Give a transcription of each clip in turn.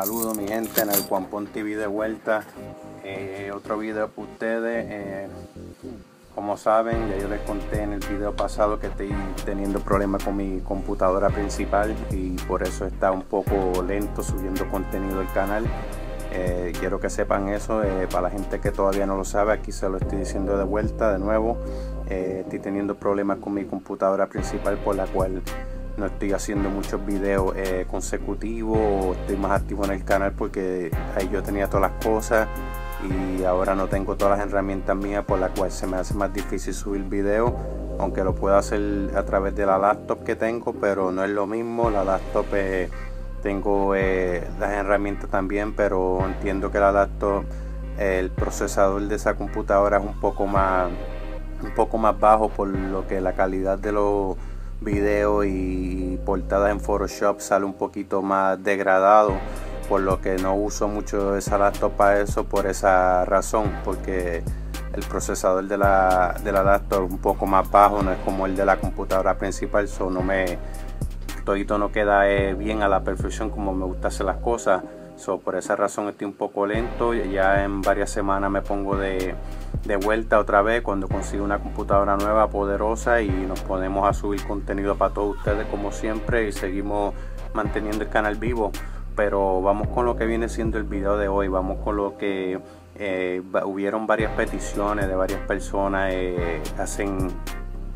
Saludos mi gente, en el NarkoHampon TV de vuelta. Otro video para ustedes. Como saben, ya yo les conté en el video pasado que estoy teniendo problemas con mi computadora principal y por eso está un poco lento subiendo contenido al canal. Quiero que sepan eso. Para la gente que todavía no lo sabe, aquí se lo estoy diciendo de vuelta de nuevo. Estoy teniendo problemas con mi computadora principal, por la cual no estoy haciendo muchos videos consecutivos. Estoy más activo en el canal porque ahí yo tenía todas las cosas y ahora no tengo todas las herramientas mías, por la cual se me hace más difícil subir videos, aunque lo puedo hacer a través de la laptop que tengo, pero no es lo mismo. La laptop tengo las herramientas también, pero entiendo que la laptop, el procesador de esa computadora es un poco más bajo, por lo que la calidad de los videos y portadas en Photoshop sale un poquito más degradado, por lo que no uso mucho esa laptop para eso, por esa razón, porque el procesador de la laptop es un poco más bajo, no es como el de la computadora principal, so todito no queda bien a la perfección como me gusta hacer las cosas. So, por esa razón estoy un poco lento. Ya en varias semanas me pongo de vuelta otra vez cuando consigo una computadora nueva, poderosa, y nos ponemos a subir contenido para todos ustedes como siempre y seguimos manteniendo el canal vivo. Pero vamos con lo que viene siendo el video de hoy. Vamos con lo que hubieron varias peticiones de varias personas hace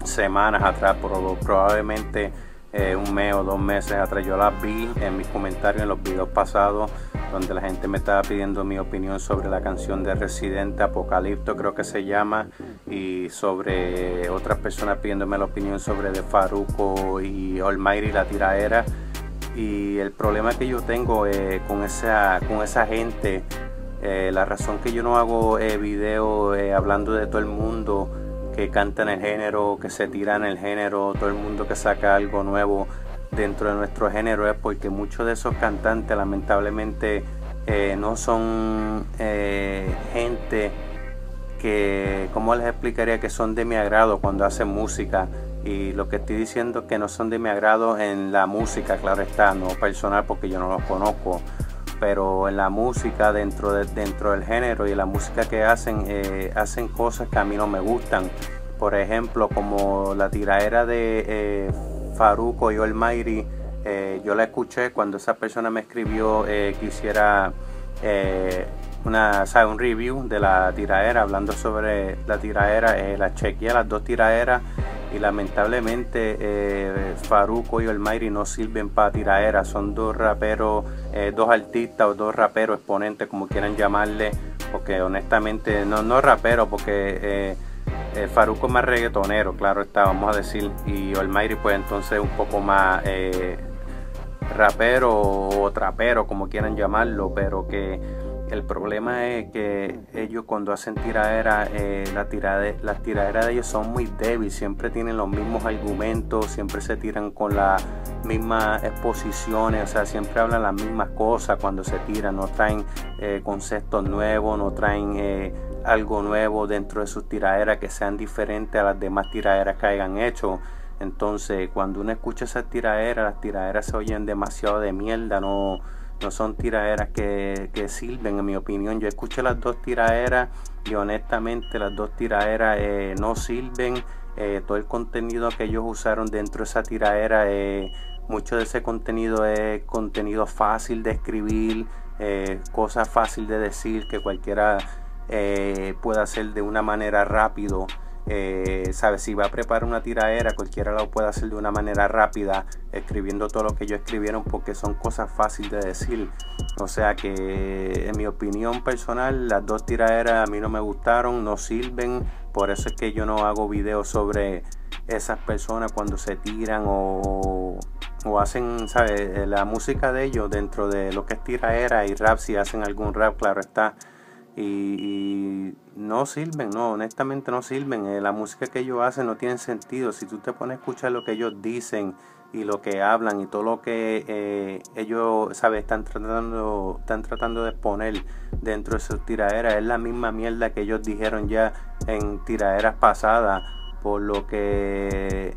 semanas atrás, probablemente un mes o 2 meses atrás. Yo las vi en mis comentarios en los videos pasados, donde la gente me estaba pidiendo mi opinión sobre la canción de Residente, Apocalipto creo que se llama, y sobre otras personas pidiéndome la opinión sobre de Farruko y Almighty, la tiraera. Y el problema que yo tengo con esa gente, la razón que yo no hago videos hablando de todo el mundo que canta en el género, que se tira en el género, todo el mundo que saca algo nuevo dentro de nuestro género, es porque muchos de esos cantantes lamentablemente no son gente que, ¿cómo les explicaría?, que son de mi agrado cuando hacen música. Y lo que estoy diciendo es que no son de mi agrado en la música, claro está, no personal porque yo no los conozco, pero en la música, dentro del género y la música que hacen, hacen cosas que a mí no me gustan. Por ejemplo, como la tiraera de Farruko y Almighty, yo la escuché cuando esa persona me escribió que hiciera un review de la tiraera, hablando sobre la tiraera. La chequeé, las dos tiraeras, y lamentablemente Farruko y Almighty no sirven para tiraera. Son dos raperos, dos artistas o dos raperos exponentes, como quieran llamarle, porque honestamente no raperos, porque Farruko es más reggaetonero, claro está, vamos a decir, y Almighty pues entonces un poco más rapero o trapero, como quieran llamarlo. Pero que el problema es que ellos, cuando hacen tiraderas, las tiraderas de ellos son muy débiles, siempre tienen los mismos argumentos, siempre se tiran con las mismas exposiciones, o sea, siempre hablan las mismas cosas cuando se tiran, no traen conceptos nuevos, no traen algo nuevo dentro de sus tiraderas que sean diferentes a las demás tiraderas que hayan hecho. Entonces, cuando uno escucha esas tiraderas, las tiraderas se oyen demasiado de mierda, no son tiraderas que sirven, en mi opinión. Yo escuché las dos tiraderas y honestamente las dos tiraderas no sirven. Todo el contenido que ellos usaron dentro de esa tiradera, mucho de ese contenido es contenido fácil de escribir, cosas fáciles de decir que cualquiera puede hacer de una manera rápido. ¿Sabes? Si va a preparar una tiraera, cualquiera lo puede hacer de una manera rápida, escribiendo todo lo que ellos escribieron, porque son cosas fáciles de decir. O sea que, en mi opinión personal, las dos tiraderas a mí no me gustaron, no sirven. Por eso es que yo no hago videos sobre esas personas cuando se tiran o hacen, ¿sabes?, la música de ellos dentro de lo que es tiraera y rap, si hacen algún rap, claro está. Y no sirven, honestamente no sirven. La música que ellos hacen no tiene sentido. Si tú te pones a escuchar lo que ellos dicen y lo que hablan y todo lo que ellos, ¿sabes?, están tratando de exponer dentro de sus tiraderas, es la misma mierda que ellos dijeron ya en tiraderas pasadas, por lo que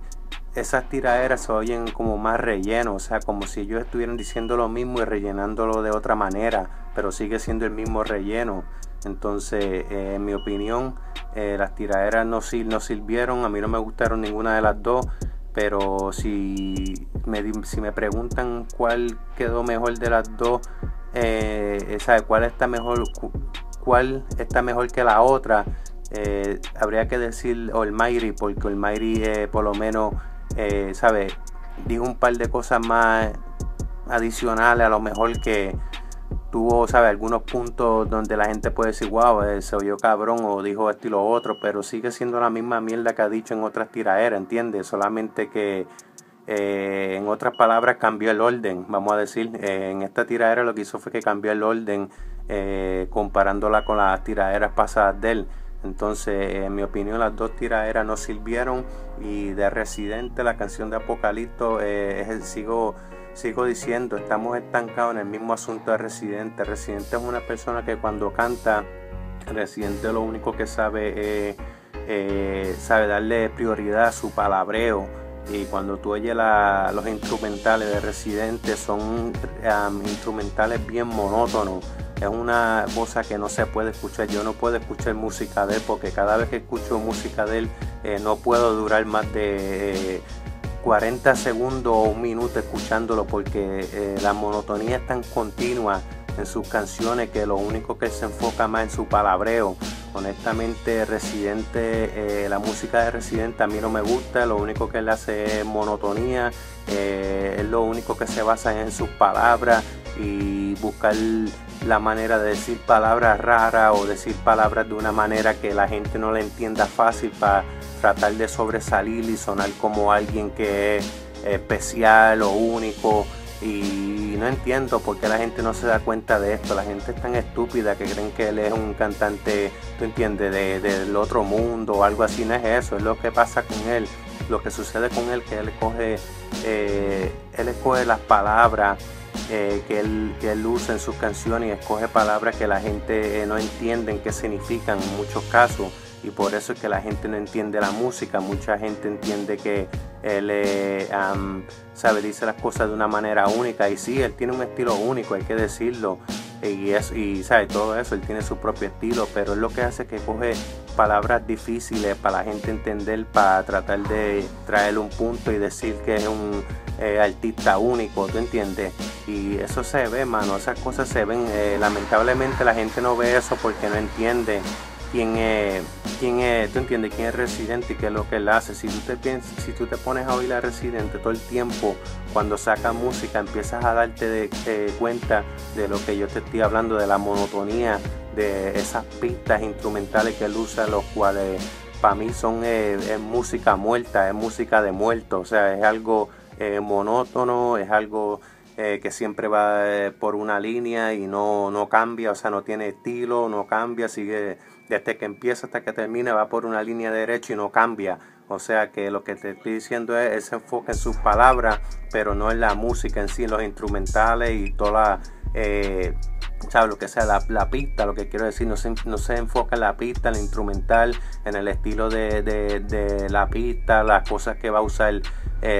esas tiraderas se oyen como más relleno, o sea, como si ellos estuvieran diciendo lo mismo y rellenándolo de otra manera, pero sigue siendo el mismo relleno. Entonces, en mi opinión, las tiraderas no sirvieron, a mí no me gustaron ninguna de las dos, pero si me preguntan cuál quedó mejor de las dos, cuál está mejor que la otra, habría que decir Almighty, porque Almighty por lo menos dijo un par de cosas más adicionales, a lo mejor que tuvo, algunos puntos donde la gente puede decir wow, se oyó cabrón o dijo esto y lo otro, pero sigue siendo la misma mierda que ha dicho en otras tiraderas, ¿entiendes? Solamente que en otras palabras cambió el orden, vamos a decir. En esta tiradera lo que hizo fue que cambió el orden, comparándola con las tiraderas pasadas de él. Entonces, en mi opinión, las dos tiraderas no sirvieron. Y de Residente, la canción de Apocalipto, sigo diciendo, estamos estancados en el mismo asunto de Residente. Residente es una persona que cuando canta, Residente lo único que sabe es sabe darle prioridad a su palabreo. Y cuando tú oyes los instrumentales de Residente, son instrumentales bien monótonos. Es una cosa que no se puede escuchar. Yo no puedo escuchar música de él, porque cada vez que escucho música de él no puedo durar más de 40 segundos o un minuto escuchándolo, porque la monotonía es tan continua en sus canciones que lo único que se enfoca más en su palabreo. Honestamente, Residente, la música de Residente a mí no me gusta. Lo único que él hace es monotonía, es lo único que se basa en sus palabras y buscar la manera de decir palabras raras o decir palabras de una manera que la gente no la entienda fácil, para tratar de sobresalir y sonar como alguien que es especial o único. Y no entiendo por qué la gente no se da cuenta de esto. La gente es tan estúpida que creen que él es un cantante, tú entiendes, del otro mundo o algo así. No es eso, es lo que pasa con él. Lo que sucede con él, que él escoge las palabras que él usa en sus canciones, y escoge palabras que la gente no entiende qué significan en muchos casos. Y por eso es que la gente no entiende la música. Mucha gente entiende que él dice las cosas de una manera única, y sí, él tiene un estilo único, hay que decirlo, todo eso, él tiene su propio estilo, pero es lo que hace que coge palabras difíciles para la gente entender, para tratar de traerle un punto y decir que es un artista único, ¿tú entiendes? Y eso se ve, mano, esas cosas se ven. Lamentablemente la gente no ve eso porque no entiende quién es, tú entiendes, quién es Residente y qué es lo que él hace. Si tú te pones a oír a Residente todo el tiempo, cuando saca música, empiezas a darte cuenta de lo que yo te estoy hablando, de la monotonía, de esas pistas instrumentales que él usa, los cuales para mí son es música muerta, es música de muerto. O sea, es algo monótono, es algo que siempre va por una línea y no cambia, o sea, no tiene estilo, no cambia, sigue desde que empieza hasta que termina, va por una línea derecha y no cambia. O sea, que lo que te estoy diciendo es, él se enfoca en sus palabras, pero no en la música en sí, los instrumentales y toda lo que sea la pista, lo que quiero decir, no se enfoca en la pista, en el instrumental, en el estilo de la pista, las cosas que va a usar,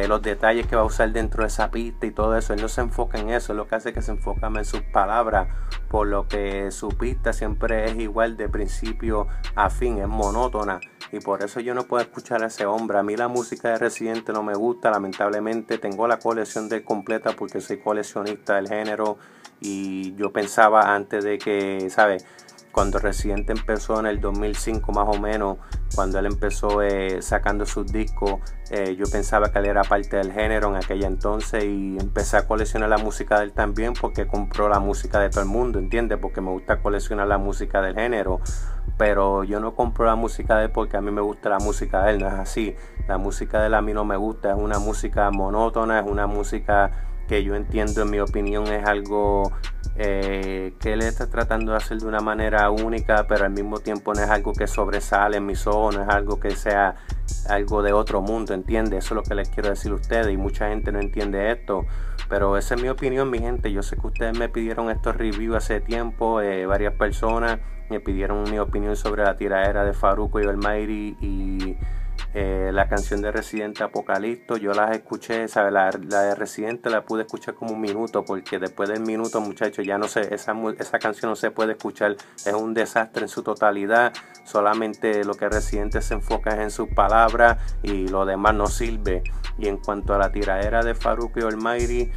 los detalles que va a usar dentro de esa pista y todo eso. Él no se enfoca en eso, es lo que hace que se enfoca en sus palabras, por lo que su pista siempre es igual de principio a fin, es monótona. Y por eso yo no puedo escuchar a ese hombre. A mí la música de Residente no me gusta, lamentablemente. Tengo la colección de él completa porque soy coleccionista del género. Y yo pensaba antes de que, cuando Residente empezó en el 2005 más o menos, cuando él empezó sacando sus discos, yo pensaba que él era parte del género en aquella entonces, y empecé a coleccionar la música de él también porque compró la música de todo el mundo, ¿entiendes? Porque me gusta coleccionar la música del género, pero yo no compro la música de él porque a mí me gusta la música de él, no es así. La música de él a mí no me gusta, es una música monótona, es una música que yo entiendo, en mi opinión, es algo que él está tratando de hacer de una manera única, pero al mismo tiempo no es algo que sobresale en mis ojos, no es algo que sea algo de otro mundo, ¿entiendes? Eso es lo que les quiero decir a ustedes, y mucha gente no entiende esto, pero esa es mi opinión, mi gente. Yo sé que ustedes me pidieron estos reviews hace tiempo, varias personas me pidieron mi opinión sobre la tiradera de Farruko y Almighty, y La canción de Residente, Apocalipto, yo las escuché, ¿sabe? La de Residente la pude escuchar como un minuto, porque después del minuto, muchachos, ya no sé, esa canción no se puede escuchar, es un desastre en su totalidad. Solamente lo que Residente se enfoca es en sus palabras y lo demás no sirve. Y en cuanto a la tiradera de Farruko y Almighty,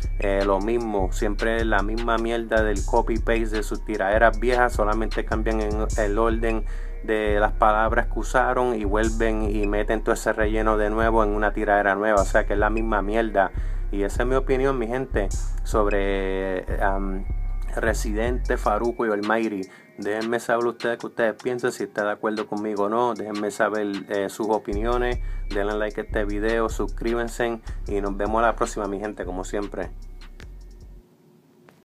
lo mismo, siempre la misma mierda del copy paste de sus tiraderas viejas, solamente cambian en el orden de las palabras que usaron y vuelven y meten todo ese relleno de nuevo en una tiradera nueva, o sea que es la misma mierda. Y esa es mi opinión, mi gente, sobre Residente, Farruko y Almighty. Déjenme saber ustedes que ustedes piensan, si están de acuerdo conmigo o no. Déjenme saber sus opiniones, denle like a este video, suscríbanse y nos vemos a la próxima, mi gente, como siempre.